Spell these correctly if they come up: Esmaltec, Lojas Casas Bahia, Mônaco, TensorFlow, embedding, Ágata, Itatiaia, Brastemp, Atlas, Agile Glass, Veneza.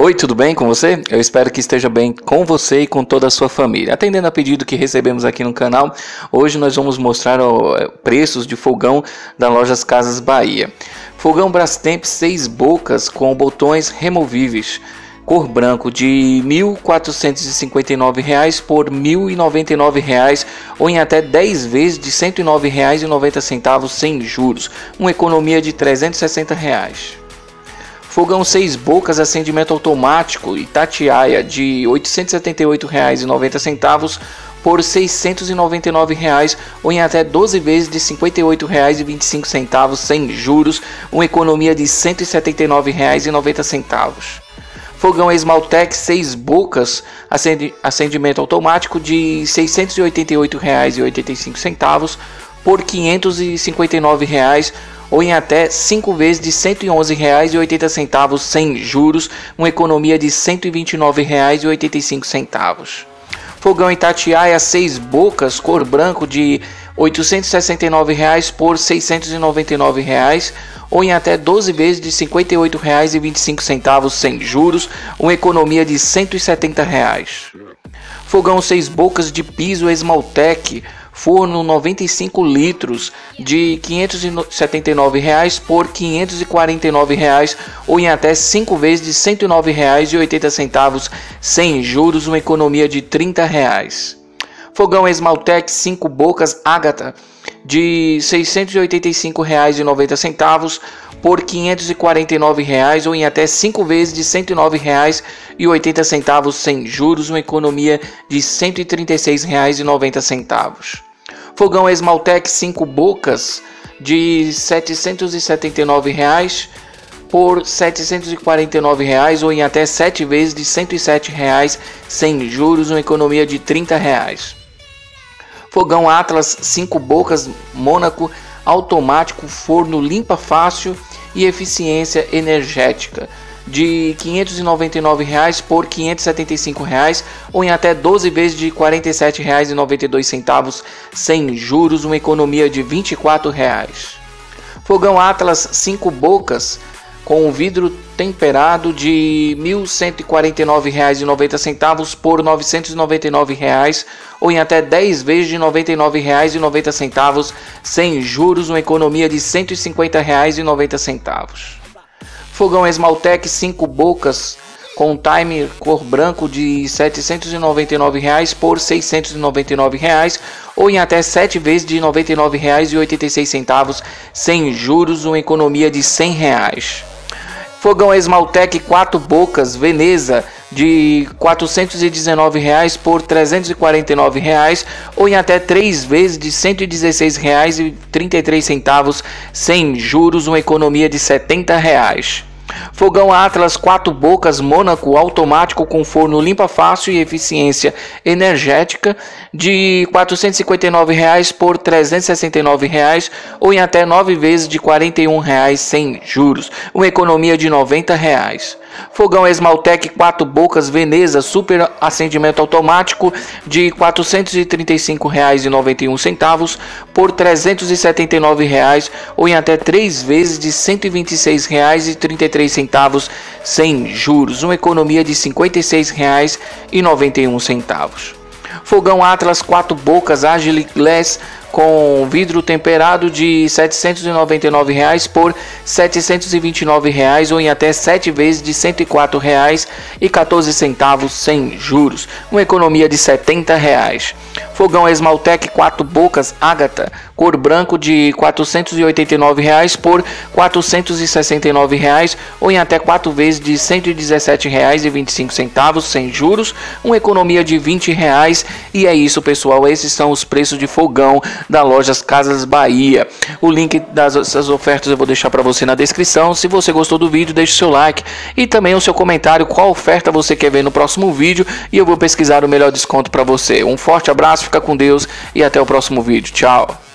Oi, tudo bem com você? Eu espero que esteja bem com você e com toda a sua família. Atendendo a pedido que recebemos aqui no canal, hoje nós vamos mostrar preços de fogão da Lojas Casas Bahia. Fogão Brastemp 6 bocas com botões removíveis, cor branco, de R$ 1.459 por R$ 1.099 ou em até 10 vezes de R$ 109,90 sem juros, uma economia de R$ 360. Fogão 6 bocas acendimento automático Itatiaia de R$ 878,90 por R$ 699,00 ou em até 12 vezes de R$ 58,25 sem juros, uma economia de R$ 179,90. Fogão Esmaltec 6 bocas acendimento automático de R$ 688,85 por R$ 559,00 ou em até 5 vezes de R$ 111,80 sem juros, uma economia de R$ 129,85. Fogão Itatiaia 6 bocas, cor branco, de R$ 869,00 por R$ 699,00 ou em até 12 vezes de R$ 58,25 sem juros, uma economia de R$ 170. Fogão 6 bocas de piso Esmaltec, forno 95 litros de R$ 579,00 por R$ 549,00 ou em até 5 vezes de R$ 109,80 sem juros, uma economia de R$ 30. Fogão Esmaltec 5 bocas Ágata de R$ 685,90 por R$ 549,00 ou em até 5 vezes de R$ 109,80 sem juros, uma economia de R$ 136,90. Fogão Esmaltec 5 bocas de R$ 779,00 por R$ 749,00 ou em até 7 vezes de R$ 107,00 sem juros, uma economia de R$ 30. Fogão Atlas 5 bocas Mônaco automático, forno limpa fácil e eficiência energética de R$ 599,00 por R$ 575,00 ou em até 12 vezes de R$ 47,92 sem juros, uma economia de R$ 24. Fogão Atlas 5 bocas com vidro temperado de R$ 1.149,90 por R$ 999,00 ou em até 10 vezes de R$ 99,90 sem juros, uma economia de R$ 150,90. Fogão Esmaltec 5 bocas com timer cor branco de R$ 799,00 por R$ 699,00 ou em até 7 vezes de R$ 99,86 sem juros, uma economia de R$ 100. Fogão Esmaltec 4 bocas Veneza de R$ 419,00 por R$ 349,00 ou em até 3 vezes de R$ 116,33 sem juros, uma economia de R$ 70. Fogão Atlas 4 bocas Mônaco automático com forno limpa fácil e eficiência energética de R$ 459,00 por R$ 369,00 ou em até 9 vezes de R$ 41,00 sem juros, uma economia de R$ 90. Fogão Esmaltec 4 bocas Veneza super acendimento automático de R$ 435,91 por R$ 379,00 ou em até 3 vezes de R$ 126,33 sem juros, uma economia de R$ 56,91. Fogão Atlas 4 bocas Agile Glass com vidro temperado de R$ 799,00 por R$ 729,00 ou em até 7 vezes de R$ 104,14 sem juros, uma economia de R$ 70. Fogão Esmaltec 4 bocas Ágata, cor branco, de R$ 489,00 por R$ 469,00 ou em até 4 vezes de R$ 117,25 sem juros, uma economia de R$ 20. E é isso, pessoal, esses são os preços de fogão da Lojas Casas Bahia. O link dessas ofertas eu vou deixar para você na descrição. Se você gostou do vídeo, deixe seu like e também o seu comentário, qual oferta você quer ver no próximo vídeo, e eu vou pesquisar o melhor desconto para você. Um forte abraço, fica com Deus e até o próximo vídeo. Tchau!